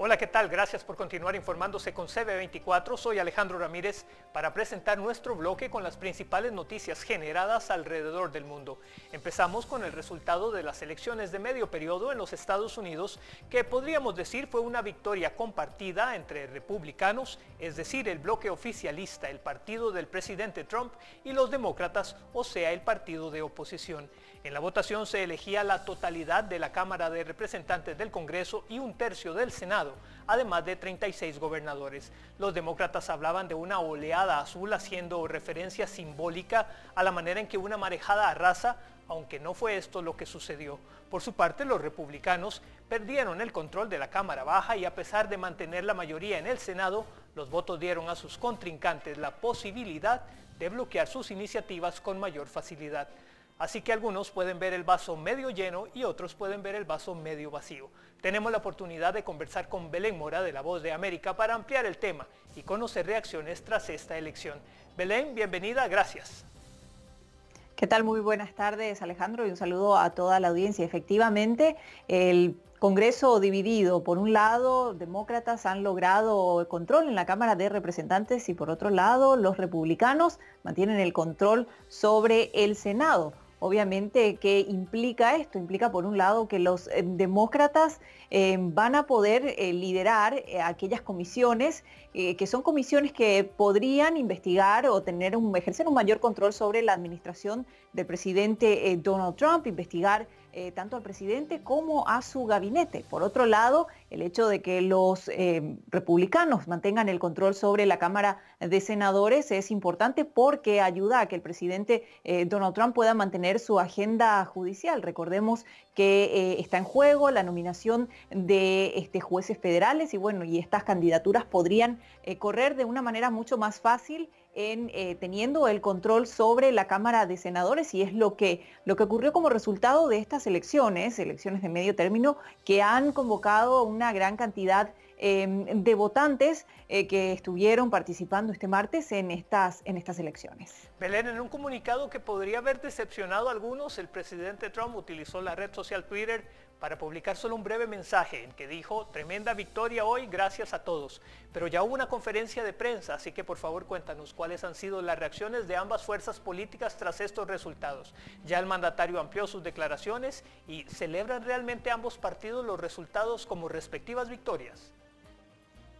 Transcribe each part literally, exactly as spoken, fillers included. Hola, ¿qué tal? Gracias por continuar informándose con C B veinticuatro. Soy Alejandro Ramírez para presentar nuestro bloque con las principales noticias generadas alrededor del mundo. Empezamos con el resultado de las elecciones de medio periodo en los Estados Unidos, que podríamos decir fue una victoria compartida entre republicanos, es decir, el bloque oficialista, el partido del presidente Trump, y los demócratas, o sea, el partido de oposición. En la votación se elegía la totalidad de la Cámara de Representantes del Congreso y un tercio del Senado, además de treinta y seis gobernadores. Los demócratas hablaban de una oleada azul, haciendo referencia simbólica a la manera en que una marejada arrasa, aunque no fue esto lo que sucedió. Por su parte, los republicanos perdieron el control de la Cámara Baja y, a pesar de mantener la mayoría en el Senado, los votos dieron a sus contrincantes la posibilidad de bloquear sus iniciativas con mayor facilidad. Así que algunos pueden ver el vaso medio lleno y otros pueden ver el vaso medio vacío. Tenemos la oportunidad de conversar con Belén Mora de La Voz de América para ampliar el tema y conocer reacciones tras esta elección. Belén, bienvenida, gracias. ¿Qué tal? Muy buenas tardes, Alejandro, y un saludo a toda la audiencia. Efectivamente, el Congreso dividido. Por un lado, demócratas han logrado el control en la Cámara de Representantes y, por otro lado, los republicanos mantienen el control sobre el Senado. Obviamente, ¿qué implica esto? Implica, por un lado, que los eh, demócratas eh, van a poder eh, liderar eh, aquellas comisiones, eh, que son comisiones que podrían investigar o tener un, ejercer un mayor control sobre la administración del presidente eh, Donald Trump, investigar eh, tanto al presidente como a su gabinete. Por otro lado, el hecho de que los eh, republicanos mantengan el control sobre la Cámara de Senadores es importante porque ayuda a que el presidente eh, Donald Trump pueda mantener su agenda judicial. Recordemos que eh, está en juego la nominación de este, jueces federales y bueno, y estas candidaturas podrían eh, correr de una manera mucho más fácil en, eh, teniendo el control sobre la Cámara de Senadores, y es lo que, lo que ocurrió como resultado de estas elecciones, elecciones de medio término, que han convocado una gran cantidad eh, de votantes eh, que estuvieron participando este martes en estas, en estas elecciones. Belén, en un comunicado que podría haber decepcionado a algunos, el presidente Trump utilizó la red social Twitter para publicar solo un breve mensaje en que dijo: tremenda victoria hoy, gracias a todos. Pero ya hubo una conferencia de prensa, así que por favor cuéntanos cuáles han sido las reacciones de ambas fuerzas políticas tras estos resultados. Ya el mandatario amplió sus declaraciones y ¿celebran realmente ambos partidos los resultados como respectivas victorias?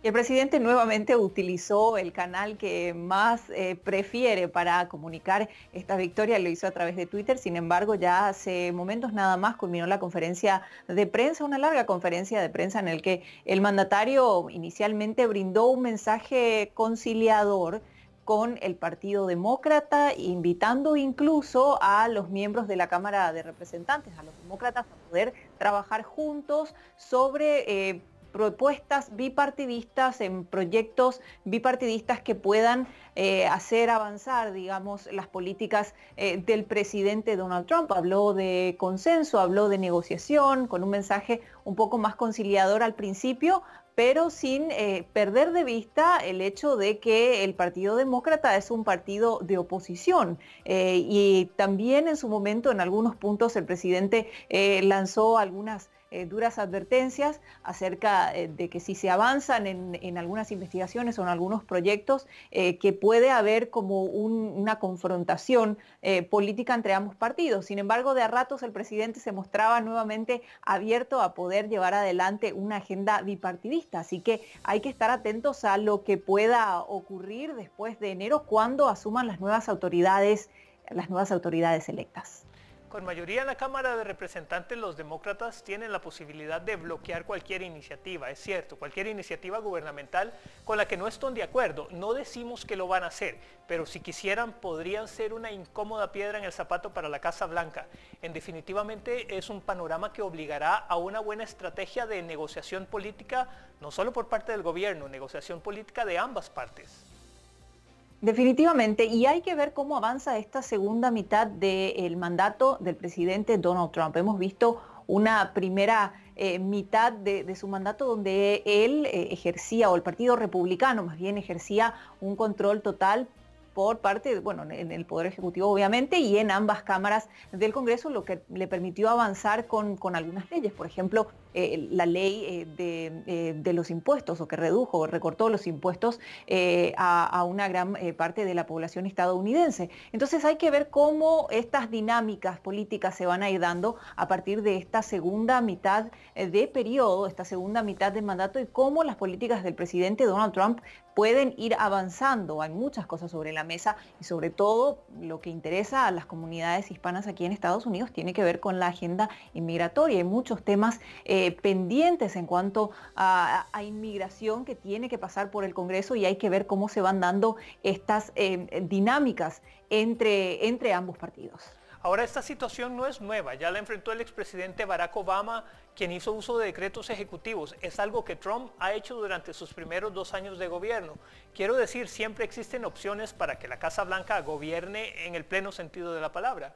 El presidente nuevamente utilizó el canal que más eh, prefiere para comunicar esta victoria, lo hizo a través de Twitter. Sin embargo, ya hace momentos nada más culminó la conferencia de prensa, una larga conferencia de prensa en la que el mandatario inicialmente brindó un mensaje conciliador con el Partido Demócrata, invitando incluso a los miembros de la Cámara de Representantes, a los demócratas, a poder trabajar juntos sobre eh, propuestas bipartidistas, en proyectos bipartidistas que puedan eh, hacer avanzar, digamos, las políticas eh, del presidente Donald Trump. Habló de consenso, habló de negociación, con un mensaje un poco más conciliador al principio, pero sin eh, perder de vista el hecho de que el Partido Demócrata es un partido de oposición. Eh, y también en su momento, en algunos puntos, el presidente eh, lanzó algunas Eh, duras advertencias acerca eh, de que si se avanzan en, en algunas investigaciones o en algunos proyectos, eh, que puede haber como un, una confrontación eh, política entre ambos partidos. Sin embargo, de a ratos el presidente se mostraba nuevamente abierto a poder llevar adelante una agenda bipartidista, así que hay que estar atentos a lo que pueda ocurrir después de enero, cuando asuman las nuevas autoridades, las nuevas autoridades electas. Con mayoría en la Cámara de Representantes, los demócratas tienen la posibilidad de bloquear cualquier iniciativa, es cierto, cualquier iniciativa gubernamental con la que no estén de acuerdo. No decimos que lo van a hacer, pero si quisieran, podrían ser una incómoda piedra en el zapato para la Casa Blanca. En definitivamente es un panorama que obligará a una buena estrategia de negociación política, no solo por parte del gobierno, negociación política de ambas partes. Definitivamente, y hay que ver cómo avanza esta segunda mitad del mandato del presidente Donald Trump. Hemos visto una primera eh, mitad de, de su mandato donde él eh, ejercía, o el Partido Republicano más bien ejercía, un control total por parte, bueno, en el Poder Ejecutivo obviamente y en ambas cámaras del Congreso, lo que le permitió avanzar con, con algunas leyes, por ejemplo, eh, la ley eh, de, eh, de los impuestos, o que redujo, recortó los impuestos eh, a, a una gran eh, parte de la población estadounidense. Entonces hay que ver cómo estas dinámicas políticas se van a ir dando a partir de esta segunda mitad de periodo, esta segunda mitad de mandato, y cómo las políticas del presidente Donald Trump pueden ir avanzando. Hay muchas cosas sobre la mesa y sobre todo lo que interesa a las comunidades hispanas aquí en Estados Unidos tiene que ver con la agenda inmigratoria. Hay muchos temas eh, pendientes en cuanto a, a inmigración que tiene que pasar por el Congreso, y hay que ver cómo se van dando estas eh, dinámicas entre, entre ambos partidos. Ahora, esta situación no es nueva, ya la enfrentó el expresidente Barack Obama, quien hizo uso de decretos ejecutivos. Es algo que Trump ha hecho durante sus primeros dos años de gobierno. Quiero decir, siempre existen opciones para que la Casa Blanca gobierne en el pleno sentido de la palabra.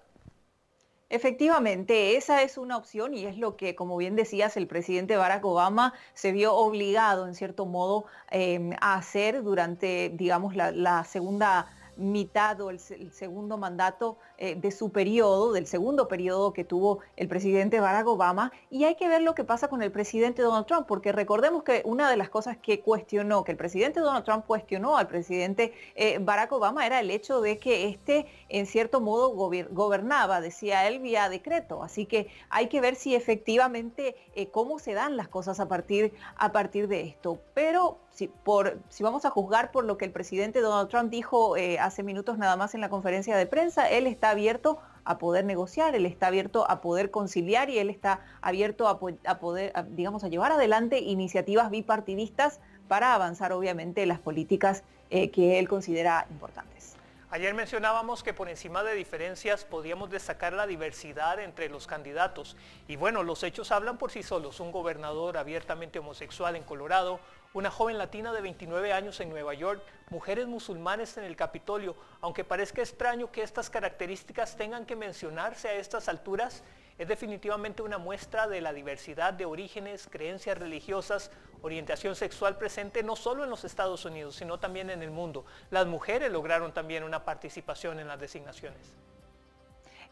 Efectivamente, esa es una opción y es lo que, como bien decías, el presidente Barack Obama se vio obligado, en cierto modo, eh, a hacer durante, digamos, la, la segunda mitad o el, el segundo mandato eh, de su periodo, del segundo periodo que tuvo el presidente Barack Obama, y hay que ver lo que pasa con el presidente Donald Trump, porque recordemos que una de las cosas que cuestionó, que el presidente Donald Trump cuestionó al presidente eh, Barack Obama, era el hecho de que este, en cierto modo, gobernaba, decía él, vía decreto. Así que hay que ver si efectivamente eh, cómo se dan las cosas a partir, a partir de esto. Pero si, por, si vamos a juzgar por lo que el presidente Donald Trump dijo eh, hace minutos nada más en la conferencia de prensa, él está abierto a poder negociar, él está abierto a poder conciliar y él está abierto a, a poder, a, digamos, a llevar adelante iniciativas bipartidistas para avanzar, obviamente, las políticas eh, que él considera importantes. Ayer mencionábamos que por encima de diferencias podíamos destacar la diversidad entre los candidatos. Y bueno, los hechos hablan por sí solos. Un gobernador abiertamente homosexual en Colorado, una joven latina de veintinueve años en Nueva York, mujeres musulmanes en el Capitolio. Aunque parezca extraño que estas características tengan que mencionarse a estas alturas, es definitivamente una muestra de la diversidad de orígenes, creencias religiosas, orientación sexual presente no solo en los Estados Unidos, sino también en el mundo. Las mujeres lograron también una participación en las designaciones.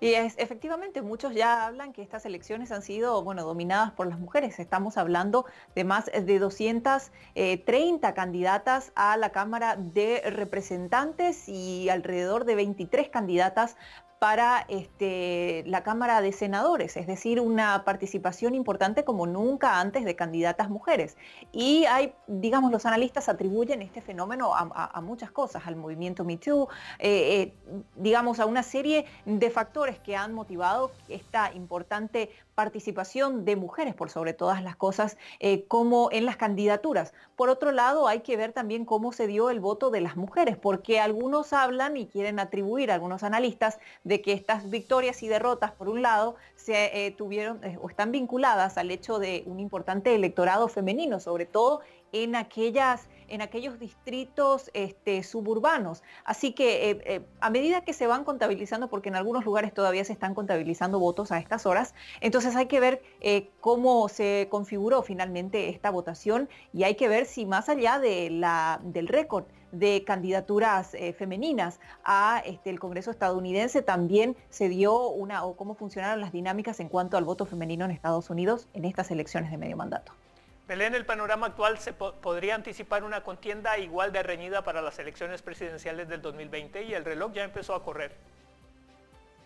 Y es, efectivamente, muchos ya hablan que estas elecciones han sido, bueno, dominadas por las mujeres. Estamos hablando de más de doscientas treinta candidatas a la Cámara de Representantes y alrededor de veintitrés candidatas para este, la Cámara de Senadores, es decir, una participación importante como nunca antes de candidatas mujeres. Y hay, digamos, los analistas atribuyen este fenómeno a, a, a muchas cosas, al movimiento Me Too, eh, eh, digamos, a una serie de factores que han motivado esta importante participación de mujeres, por sobre todas las cosas, eh, como en las candidaturas. Por otro lado, hay que ver también cómo se dio el voto de las mujeres, porque algunos hablan y quieren atribuir, algunos analistas, de que estas victorias y derrotas, por un lado, se eh, tuvieron eh, o están vinculadas al hecho de un importante electorado femenino, sobre todo en aquellas, en aquellos distritos este, suburbanos. Así que eh, eh, a medida que se van contabilizando, porque en algunos lugares todavía se están contabilizando votos a estas horas, entonces hay que ver eh, cómo se configuró finalmente esta votación, y hay que ver si más allá de la, del récord de candidaturas eh, femeninas a este, el Congreso estadounidense, también se dio una, o cómo funcionaron las dinámicas en cuanto al voto femenino en Estados Unidos en estas elecciones de medio mandato. Belén, el panorama actual, ¿se po- podría anticipar una contienda igual de reñida para las elecciones presidenciales del dos mil veinte? Y el reloj ya empezó a correr.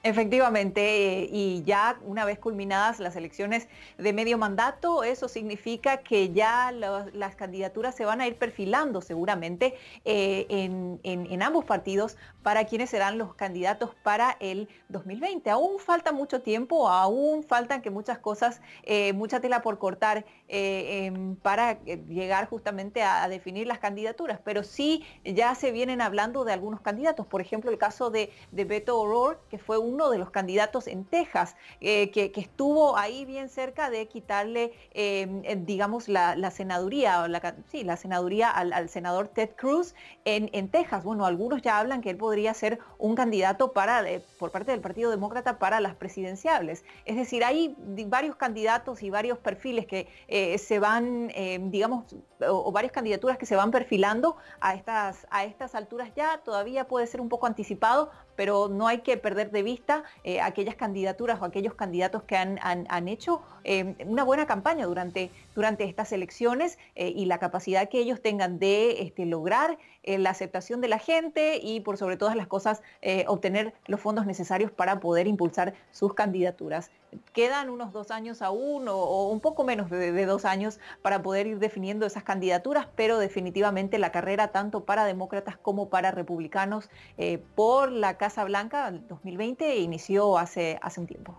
Efectivamente, y ya una vez culminadas las elecciones de medio mandato, eso significa que ya los, las candidaturas se van a ir perfilando seguramente eh, en, en, en ambos partidos para quienes serán los candidatos para el dos mil veinte. Aún falta mucho tiempo, aún faltan que muchas cosas, eh, mucha tela por cortar eh, eh, para llegar justamente a, a definir las candidaturas, pero sí ya se vienen hablando de algunos candidatos. Por ejemplo, el caso de, de Beto O'Rourke, que fue un uno de los candidatos en Texas, eh, que, que estuvo ahí bien cerca de quitarle, eh, digamos, la, la senaduría, o la, sí, la senaduría al, al senador Ted Cruz en, en Texas. Bueno, algunos ya hablan que él podría ser un candidato para, eh, por parte del Partido Demócrata para las presidenciables. Es decir, hay varios candidatos y varios perfiles que eh, se van, eh, digamos, o, o varias candidaturas que se van perfilando a estas, a estas alturas ya. Todavía puede ser un poco anticipado, pero no hay que perder de vista eh, aquellas candidaturas o aquellos candidatos que han, han, han hecho eh, una buena campaña durante, durante estas elecciones eh, y la capacidad que ellos tengan de este, lograr eh, la aceptación de la gente y, por sobre todas las cosas, eh, obtener los fondos necesarios para poder impulsar sus candidaturas. Quedan unos dos años aún o, o un poco menos de, de dos años para poder ir definiendo esas candidaturas, pero definitivamente la carrera tanto para demócratas como para republicanos eh, por la Casa Blanca dos mil veinte inició hace, hace un tiempo.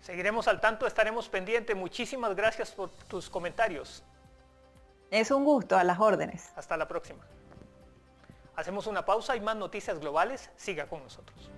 Seguiremos al tanto, estaremos pendientes. Muchísimas gracias por tus comentarios. Es un gusto, a las órdenes. Hasta la próxima. Hacemos una pausa y más noticias globales. Siga con nosotros.